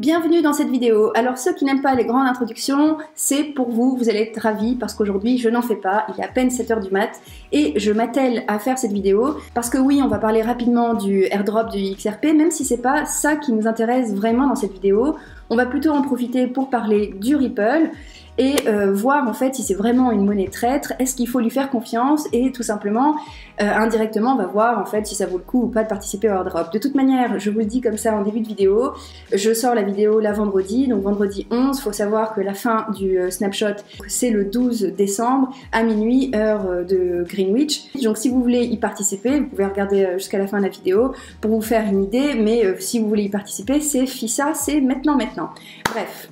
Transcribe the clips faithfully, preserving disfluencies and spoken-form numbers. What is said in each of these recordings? Bienvenue dans cette vidéo. Alors ceux qui n'aiment pas les grandes introductions, c'est pour vous, vous allez être ravis parce qu'aujourd'hui je n'en fais pas, il est à peine sept heures du mat et je m'attelle à faire cette vidéo parce que oui, on va parler rapidement du airdrop du X R P, même si c'est pas ça qui nous intéresse vraiment dans cette vidéo. On va plutôt en profiter pour parler du Ripple et euh, voir en fait si c'est vraiment une monnaie traître, est-ce qu'il faut lui faire confiance et tout simplement, euh, indirectement, on va voir en fait si ça vaut le coup ou pas de participer au airdrop. De toute manière, je vous le dis comme ça en début de vidéo, je sors la vidéo la vendredi, donc vendredi onze, il faut savoir que la fin du euh, snapshot, c'est le douze décembre à minuit, heure euh, de Greenwich. Donc si vous voulez y participer, vous pouvez regarder euh, jusqu'à la fin de la vidéo pour vous faire une idée, mais euh, si vous voulez y participer, c'est F I S A, c'est maintenant, maintenant. Bref.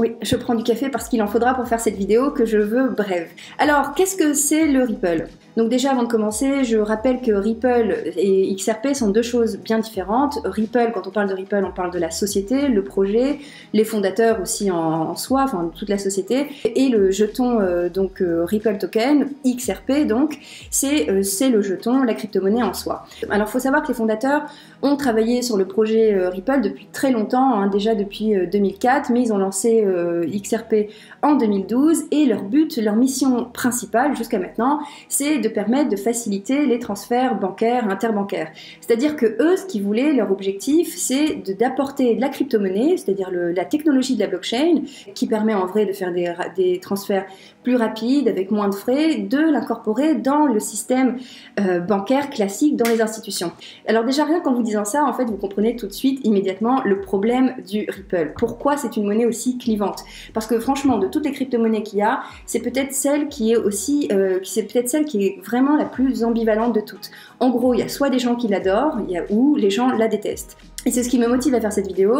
Oui, je prends du café parce qu'il en faudra pour faire cette vidéo que je veux brève. Alors, qu'est-ce que c'est le Ripple? Donc déjà, avant de commencer, je rappelle que Ripple et X R P sont deux choses bien différentes. Ripple, quand on parle de Ripple, on parle de la société, le projet, les fondateurs aussi en, en soi, enfin toute la société, et le jeton euh, donc euh, Ripple Token, X R P donc, c'est euh, c'est le jeton, la crypto-monnaie en soi. Alors il faut savoir que les fondateurs ont travaillé sur le projet euh, Ripple depuis très longtemps, hein, déjà depuis euh, deux mille quatre, mais ils ont lancé euh, X R P en deux mille douze, et leur but, leur mission principale jusqu'à maintenant, c'est de permettre de faciliter les transferts bancaires, interbancaires. C'est-à-dire que eux, ce qu'ils voulaient, leur objectif, c'est d'apporter de la crypto-monnaie, c'est-à-dire la technologie de la blockchain, qui permet en vrai de faire des, des transferts plus rapides, avec moins de frais, de l'incorporer dans le système euh, bancaire classique, dans les institutions. Alors déjà, rien qu'en vous disant ça, en fait, vous comprenez tout de suite, immédiatement, le problème du Ripple. Pourquoi c'est une monnaie aussi clivante? Parce que franchement, de toutes les crypto-monnaies qu'il y a, c'est peut-être celle qui est aussi, euh, c'est peut-être celle qui est vraiment la plus ambivalente de toutes. En gros, il y a soit des gens qui l'adorent, il y a ou les gens la détestent. Et c'est ce qui me motive à faire cette vidéo.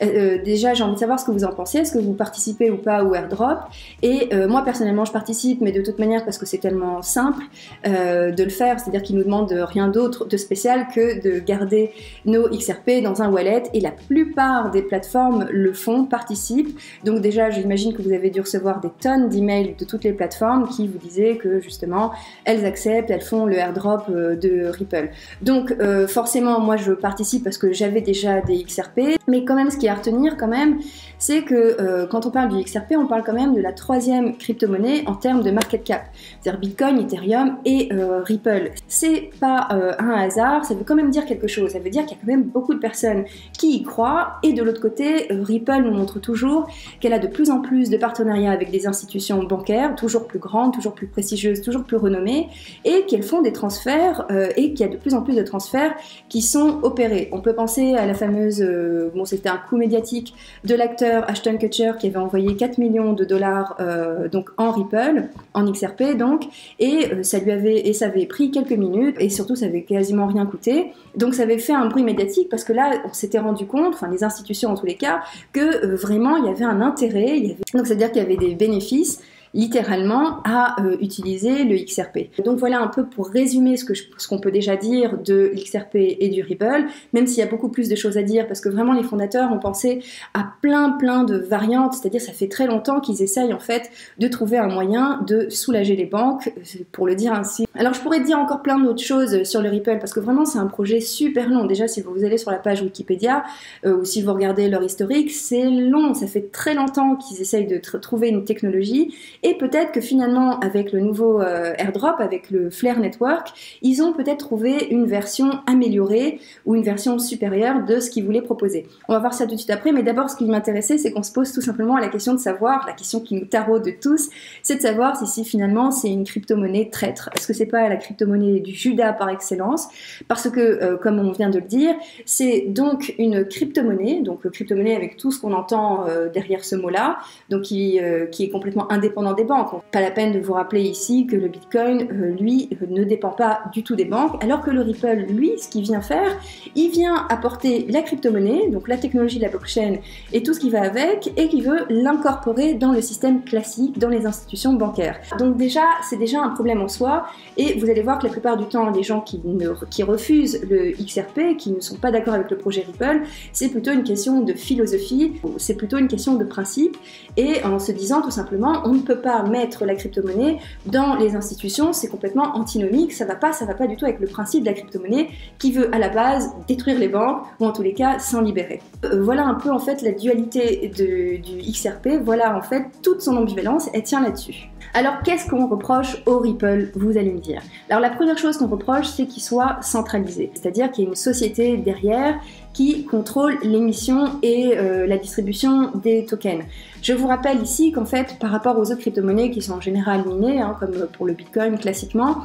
Euh, déjà, j'ai envie de savoir ce que vous en pensez, est-ce que vous participez ou pas au airdrop. Et euh, moi, personnellement, je participe, mais de toute manière, parce que c'est tellement simple euh, de le faire, c'est-à-dire qu'ils nous demandent rien d'autre de spécial que de garder nos X R P dans un wallet, et la plupart des plateformes le font, participent. Donc déjà, j'imagine que vous avez dû recevoir des tonnes d'emails de toutes les plateformes qui vous disaient que, justement, elles acceptent, elles font le airdrop de Ripple. Donc, euh, forcément, moi, je participe parce que j'avais des déjà des X R P, mais quand même ce qui est à retenir quand même, c'est que euh, quand on parle du X R P, on parle quand même de la troisième crypto-monnaie en termes de market cap, c'est-à-dire Bitcoin, Ethereum et euh, Ripple. C'est pas euh, un hasard, ça veut quand même dire quelque chose, ça veut dire qu'il y a quand même beaucoup de personnes qui y croient, et de l'autre côté, euh, Ripple nous montre toujours qu'elle a de plus en plus de partenariats avec des institutions bancaires, toujours plus grandes, toujours plus prestigieuses, toujours plus renommées, et qu'elles font des transferts, euh, et qu'il y a de plus en plus de transferts qui sont opérés. On peut penser à la fameuse, euh, bon c'était un coup médiatique de l'acteur Ashton Kutcher qui avait envoyé quatre millions de dollars euh, donc en Ripple, en X R P donc, et euh, ça lui avait, et ça avait pris quelques minutes, et surtout ça avait quasiment rien coûté, donc ça avait fait un bruit médiatique parce que là on s'était rendu compte, enfin les institutions en tous les cas, que euh, vraiment il y avait un intérêt, il y avait... donc c'est-à-dire qu'il y avait des bénéfices littéralement à euh, utiliser le X R P. Donc voilà un peu pour résumer ce que je, ce qu'on peut déjà dire de l'X R P et du Ripple, même s'il y a beaucoup plus de choses à dire parce que vraiment les fondateurs ont pensé à plein plein de variantes, c'est-à-dire ça fait très longtemps qu'ils essayent en fait de trouver un moyen de soulager les banques, pour le dire ainsi. Alors je pourrais dire encore plein d'autres choses sur le Ripple parce que vraiment c'est un projet super long. Déjà si vous allez sur la page Wikipédia euh, ou si vous regardez leur historique, c'est long, ça fait très longtemps qu'ils essayent de tr- trouver une technologie. Et peut-être que finalement, avec le nouveau euh, airdrop, avec le Flare Network, ils ont peut-être trouvé une version améliorée ou une version supérieure de ce qu'ils voulaient proposer. On va voir ça tout de suite après, mais d'abord, ce qui m'intéressait, c'est qu'on se pose tout simplement à la question de savoir, la question qui nous taraude tous, c'est de savoir si, si finalement c'est une crypto-monnaie traître. Est-ce que c'est pas la crypto-monnaie du Judas par excellence? Parce que, euh, comme on vient de le dire, c'est donc une crypto-monnaie, donc crypto-monnaie avec tout ce qu'on entend euh, derrière ce mot-là, donc qui, euh, qui est complètement indépendant des banques. Pas la peine de vous rappeler ici que le Bitcoin, euh, lui, euh, ne dépend pas du tout des banques, alors que le Ripple, lui, ce qu'il vient faire, il vient apporter la crypto-monnaie, donc la technologie de la blockchain et tout ce qui va avec, et qui veut l'incorporer dans le système classique, dans les institutions bancaires. Donc déjà, c'est déjà un problème en soi, et vous allez voir que la plupart du temps, les gens qui, ne, qui refusent le X R P, qui ne sont pas d'accord avec le projet Ripple, c'est plutôt une question de philosophie, c'est plutôt une question de principe, et en se disant tout simplement, on ne peut pas pas mettre la crypto-monnaie dans les institutions, c'est complètement antinomique, ça va pas, ça va pas du tout avec le principe de la crypto-monnaie qui veut à la base détruire les banques ou en tous les cas s'en libérer. Euh, voilà un peu en fait la dualité de, du X R P, voilà en fait toute son ambivalence, elle tient là-dessus. Alors qu'est-ce qu'on reproche au Ripple, vous allez me dire? Alors la première chose qu'on reproche, c'est qu'il soit centralisé, c'est-à-dire qu'il y a une société derrière qui contrôle l'émission et euh, la distribution des tokens. Je vous rappelle ici qu'en fait, par rapport aux autres crypto-monnaies qui sont en général minées, hein, comme pour le Bitcoin classiquement,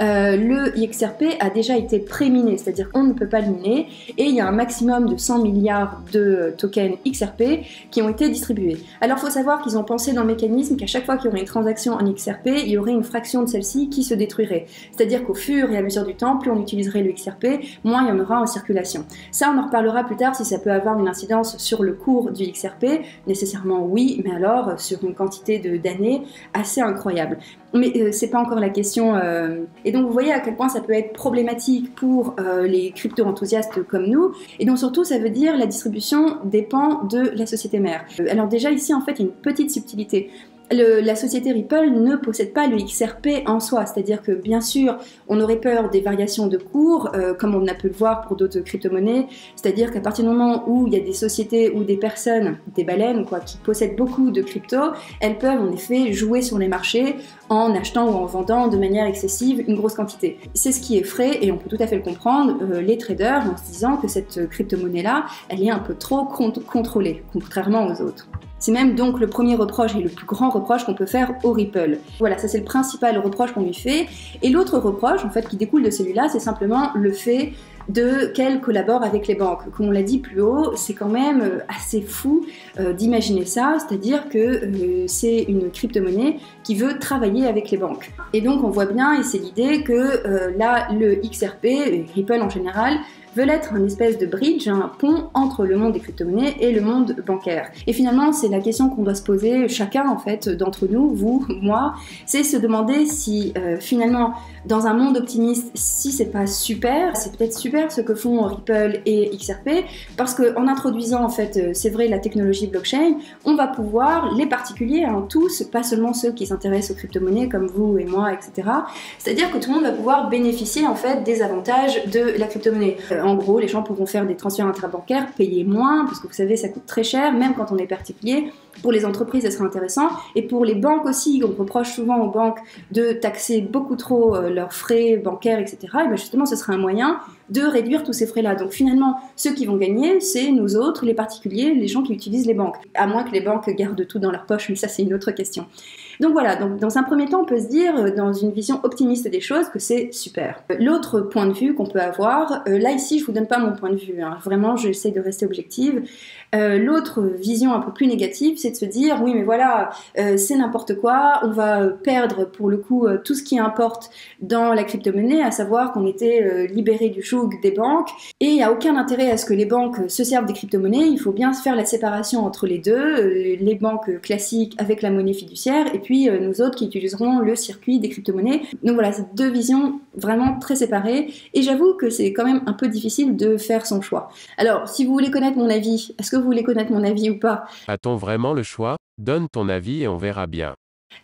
euh, le X R P a déjà été pré-miné, c'est-à-dire qu'on ne peut pas le miner, et il y a un maximum de cent milliards de tokens X R P qui ont été distribués. Alors il faut savoir qu'ils ont pensé dans le mécanisme qu'à chaque fois qu'il y aurait une transaction en X R P, il y aurait une fraction de celle-ci qui se détruirait. C'est-à-dire qu'au fur et à mesure du temps, plus on utiliserait le X R P, moins il y en aura en circulation. Ça, on en parlera plus tard si ça peut avoir une incidence sur le cours du X R P, nécessairement oui, mais alors sur une quantité d'années assez incroyable. Mais euh, c'est pas encore la question. Euh... Et donc vous voyez à quel point ça peut être problématique pour euh, les crypto-enthousiastes comme nous. Et donc surtout ça veut dire la distribution dépend de la société mère. Euh, alors déjà ici en fait il y a une petite subtilité. Le, la société Ripple ne possède pas le X R P en soi, c'est-à-dire que bien sûr on aurait peur des variations de cours euh, comme on a pu le voir pour d'autres crypto-monnaies, c'est-à-dire qu'à partir du moment où il y a des sociétés ou des personnes, des baleines quoi, qui possèdent beaucoup de crypto, elles peuvent en effet jouer sur les marchés en achetant ou en vendant de manière excessive une grosse quantité. C'est ce qui est frais et on peut tout à fait le comprendre, euh, les traders en se disant que cette crypto-monnaie-là, elle est un peu trop contrôlée, contrairement aux autres. C'est même donc le premier reproche et le plus grand reproche qu'on peut faire au Ripple. Voilà, ça c'est le principal reproche qu'on lui fait. Et l'autre reproche en fait qui découle de celui-là, c'est simplement le fait de qu'elle collabore avec les banques. Comme on l'a dit plus haut, c'est quand même assez fou euh, d'imaginer ça, c'est-à-dire que euh, c'est une crypto-monnaie qui veut travailler avec les banques. Et donc on voit bien, et c'est l'idée que euh, là, le X R P, et Ripple en général, veulent être une espèce de bridge, un pont entre le monde des crypto-monnaies et le monde bancaire. Et finalement, c'est la question qu'on doit se poser chacun en fait d'entre nous, vous, moi, c'est se demander si euh, finalement, dans un monde optimiste, si c'est pas super, c'est peut-être super ce que font Ripple et X R P, parce qu'en introduisant en fait, c'est vrai, la technologie blockchain, on va pouvoir, les particuliers, hein, tous, pas seulement ceux qui s'intéressent aux crypto-monnaies comme vous et moi, et cetera, c'est-à-dire que tout le monde va pouvoir bénéficier en fait des avantages de la crypto-monnaie. Euh, en gros, les gens pourront faire des transferts intrabancaires, payer moins, parce que vous savez, ça coûte très cher, même quand on est particulier. Pour les entreprises, ça serait intéressant, et pour les banques aussi, on reproche souvent aux banques de taxer beaucoup trop leurs frais bancaires, et cetera, et bien justement, ce serait un moyen de réduire tous ces frais-là. Donc finalement, ceux qui vont gagner, c'est nous autres, les particuliers, les gens qui utilisent les banques. À moins que les banques gardent tout dans leur poche, mais ça c'est une autre question. Donc voilà, donc dans un premier temps, on peut se dire, dans une vision optimiste des choses, que c'est super. L'autre point de vue qu'on peut avoir, là ici, je ne vous donne pas mon point de vue, hein, vraiment, j'essaie de rester objective. Euh, L'autre vision un peu plus négative, c'est de se dire, oui mais voilà, euh, c'est n'importe quoi, on va perdre pour le coup tout ce qui importe dans la crypto-monnaie, à savoir qu'on était euh, libéré du joug des banques, et il n'y a aucun intérêt à ce que les banques se servent des crypto-monnaies, il faut bien faire la séparation entre les deux, euh, les banques classiques avec la monnaie fiduciaire, et puis puis euh, nous autres qui utiliserons le circuit des crypto-monnaies. Donc voilà, c'est deux visions vraiment très séparées, et j'avoue que c'est quand même un peu difficile de faire son choix. Alors, si vous voulez connaître mon avis, est-ce que vous voulez connaître mon avis ou pas? A-t-on vraiment le choix? Donne ton avis et on verra bien.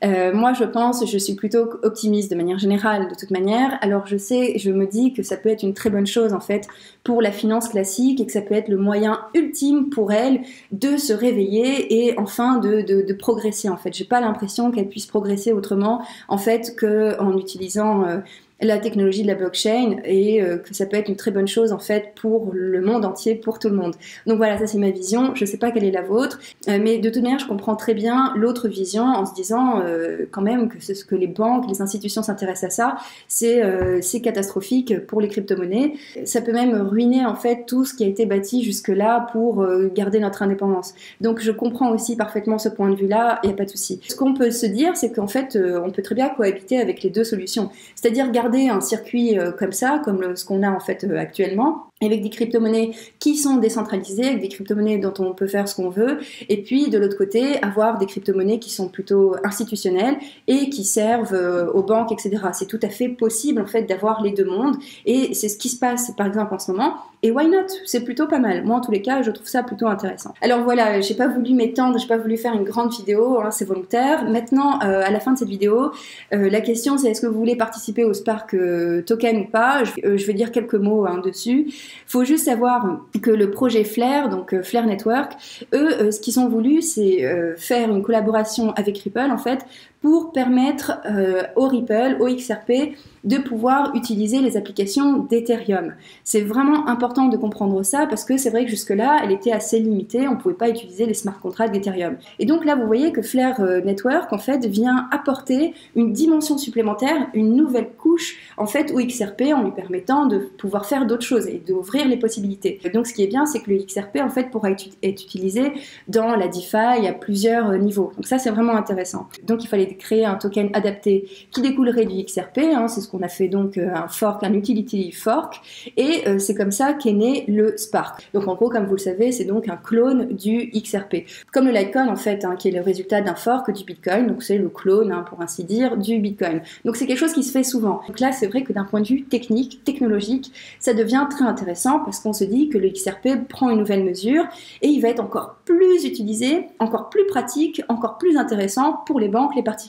Euh, moi je pense, je suis plutôt optimiste de manière générale de toute manière, alors je sais, je me dis que ça peut être une très bonne chose en fait pour la finance classique et que ça peut être le moyen ultime pour elle de se réveiller et enfin de, de, de progresser en fait. J'ai pas l'impression qu'elle puisse progresser autrement en fait qu'en utilisant euh, la technologie de la blockchain et euh, que ça peut être une très bonne chose en fait pour le monde entier, pour tout le monde. Donc voilà, ça c'est ma vision, je sais pas quelle est la vôtre, euh, mais de toute manière je comprends très bien l'autre vision en se disant euh, quand même que ce que les banques, les institutions s'intéressent à ça, c'est euh, catastrophique pour les crypto-monnaies. Ça peut même ruiner en fait tout ce qui a été bâti jusque-là pour euh, garder notre indépendance. Donc je comprends aussi parfaitement ce point de vue-là, il n'y a pas de souci. Ce qu'on peut se dire, c'est qu'en fait euh, on peut très bien cohabiter avec les deux solutions, c'est-à-dire garder un circuit comme ça, comme ce qu'on a en fait actuellement, avec des crypto-monnaies qui sont décentralisées, avec des crypto-monnaies dont on peut faire ce qu'on veut, et puis de l'autre côté, avoir des crypto-monnaies qui sont plutôt institutionnelles et qui servent aux banques, et cetera. C'est tout à fait possible, en fait, d'avoir les deux mondes, et c'est ce qui se passe, par exemple, en ce moment, et why not? C'est plutôt pas mal. Moi, en tous les cas, je trouve ça plutôt intéressant. Alors voilà, j'ai pas voulu m'étendre, j'ai pas voulu faire une grande vidéo, hein, c'est volontaire. Maintenant, euh, à la fin de cette vidéo, euh, la question, c'est est-ce que vous voulez participer au Spark euh, Token ou pas? Je, euh, je vais dire quelques mots hein, dessus. Faut juste savoir que le projet Flare, donc Flare Network, eux, ce qu'ils ont voulu, c'est faire une collaboration avec Ripple, en fait, pour permettre euh, au Ripple, au X R P, de pouvoir utiliser les applications d'Ethereum. C'est vraiment important de comprendre ça parce que c'est vrai que jusque-là, elle était assez limitée, on ne pouvait pas utiliser les smart contracts d'Ethereum. Et donc là, vous voyez que Flare Network, en fait, vient apporter une dimension supplémentaire, une nouvelle couche, en fait, au X R P en lui permettant de pouvoir faire d'autres choses et d'ouvrir les possibilités. Donc ce qui est bien, c'est que le X R P, en fait, pourra être utilisé dans la DeFi à plusieurs niveaux. Donc ça, c'est vraiment intéressant. Donc il fallait créer un token adapté qui découlerait du X R P, hein, c'est ce qu'on a fait donc euh, un fork, un utility fork, et euh, c'est comme ça qu'est né le Spark. Donc en gros, comme vous le savez, c'est donc un clone du X R P. Comme le Litecoin en fait, hein, qui est le résultat d'un fork du Bitcoin, donc c'est le clone, hein, pour ainsi dire, du Bitcoin. Donc c'est quelque chose qui se fait souvent. Donc là, c'est vrai que d'un point de vue technique, technologique, ça devient très intéressant parce qu'on se dit que le X R P prend une nouvelle mesure et il va être encore plus utilisé, encore plus pratique, encore plus intéressant pour les banques, les particuliers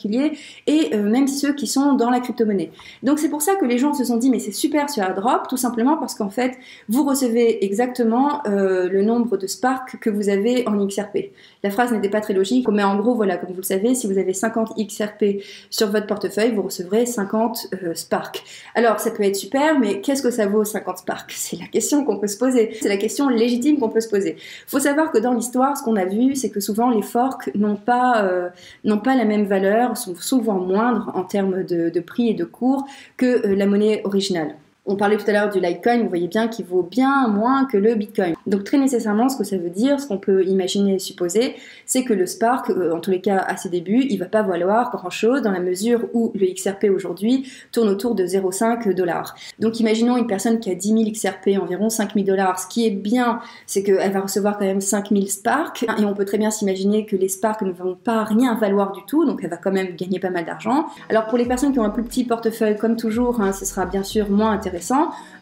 et euh, même ceux qui sont dans la crypto-monnaie. Donc c'est pour ça que les gens se sont dit mais c'est super sur Airdrop, tout simplement parce qu'en fait vous recevez exactement euh, le nombre de Spark que vous avez en X R P. La phrase n'était pas très logique, mais en gros voilà, comme vous le savez, si vous avez cinquante X R P sur votre portefeuille, vous recevrez cinquante euh, Spark. Alors ça peut être super, mais qu'est-ce que ça vaut cinquante Spark? C'est la question qu'on peut se poser, c'est la question légitime qu'on peut se poser. Faut savoir que dans l'histoire, ce qu'on a vu, c'est que souvent les forks n'ont pas, euh, n'ont pas la même valeur, sont souvent moindres en termes de, de prix et de cours que euh, la monnaie originale. On parlait tout à l'heure du Litecoin, vous voyez bien qu'il vaut bien moins que le Bitcoin. Donc très nécessairement, ce que ça veut dire, ce qu'on peut imaginer et supposer, c'est que le Spark, en tous les cas à ses débuts, il ne va pas valoir grand-chose dans la mesure où le X R P aujourd'hui tourne autour de zéro virgule cinq dollars. Donc imaginons une personne qui a dix mille X R P, environ cinq mille dollars. Ce qui est bien, c'est qu'elle va recevoir quand même cinq mille Spark. Et on peut très bien s'imaginer que les Spark ne vont pas rien valoir du tout, donc elle va quand même gagner pas mal d'argent. Alors pour les personnes qui ont un plus petit portefeuille, comme toujours, hein, ce sera bien sûr moins intéressant.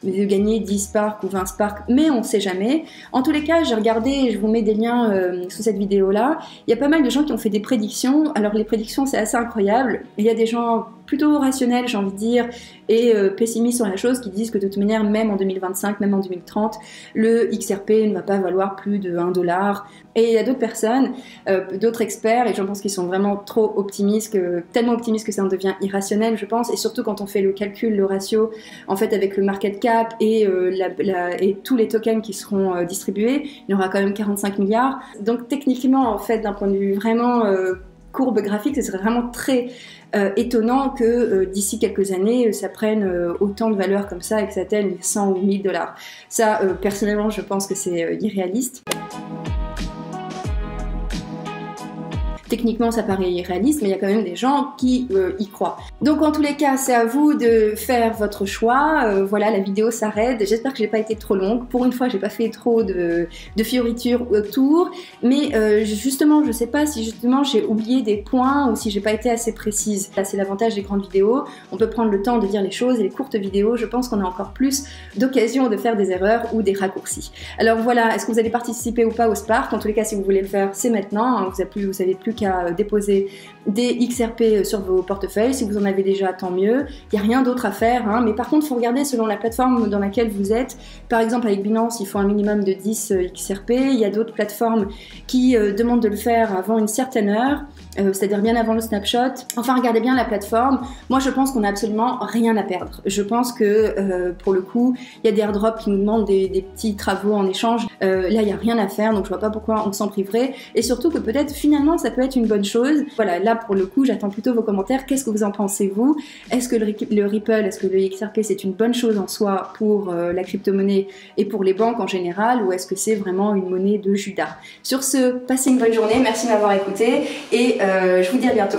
De gagner dix Spark ou vingt Spark, mais on sait jamais. En tous les cas, j'ai regardé, je vous mets des liens euh, sous cette vidéo là, il y a pas mal de gens qui ont fait des prédictions. Alors les prédictions, c'est assez incroyable, il y a des gens plutôt rationnels, j'ai envie de dire, et euh, pessimistes sur la chose, qui disent que de toute manière, même en deux mille vingt-cinq, même en deux mille trente, le X R P ne va pas valoir plus de un dollar. Et il y a d'autres personnes, euh, d'autres experts, et j'en pense qu'ils sont vraiment trop optimistes, que, tellement optimistes que ça en devient irrationnel, je pense, et surtout quand on fait le calcul, le ratio, en fait, avec le market cap et, euh, la, la, et tous les tokens qui seront euh, distribués, il y aura quand même quarante-cinq milliards. Donc techniquement, en fait, d'un point de vue vraiment euh, courbe graphique, ce serait vraiment très euh, étonnant que euh, d'ici quelques années, ça prenne euh, autant de valeur comme ça et que ça atteigne cent ou mille dollars. Ça, euh, personnellement, je pense que c'est euh, irréaliste. Techniquement, ça paraît irréaliste, mais il y a quand même des gens qui euh, y croient. Donc, en tous les cas, c'est à vous de faire votre choix. Euh, voilà, la vidéo s'arrête. J'espère que j'ai pas été trop longue. Pour une fois, j'ai pas fait trop de, de fioritures autour. Mais euh, justement, je sais pas si justement j'ai oublié des points ou si j'ai pas été assez précise. Là, c'est l'avantage des grandes vidéos. On peut prendre le temps de dire les choses, et les courtes vidéos, je pense qu'on a encore plus d'occasion de faire des erreurs ou des raccourcis. Alors voilà, est-ce que vous allez participer ou pas au Spark? En tous les cas, si vous voulez le faire, c'est maintenant. Vous avez plus, vous savez plus à déposer des X R P sur vos portefeuilles. Si vous en avez déjà, tant mieux. Il n'y a rien d'autre à faire. Hein. Mais par contre, il faut regarder selon la plateforme dans laquelle vous êtes. Par exemple, avec Binance, il faut un minimum de dix X R P. Il y a d'autres plateformes qui euh, demandent de le faire avant une certaine heure, euh, c'est-à-dire bien avant le snapshot. Enfin, regardez bien la plateforme. Moi, je pense qu'on n'a absolument rien à perdre. Je pense que, euh, pour le coup, il y a des airdrops qui nous demandent des, des petits travaux en échange. Euh, là, il n'y a rien à faire, donc je ne vois pas pourquoi on s'en priverait. Et surtout que peut-être, finalement, ça peut être une bonne chose. Voilà, là pour le coup, j'attends plutôt vos commentaires. Qu'est-ce que vous en pensez, vous? Est-ce que le, le Ripple, est-ce que le X R P, c'est une bonne chose en soi pour euh, la crypto-monnaie et pour les banques en général, ou est-ce que c'est vraiment une monnaie de Judas? Sur ce, passez une bonne journée, merci de m'avoir écouté et euh, je vous dis à bientôt.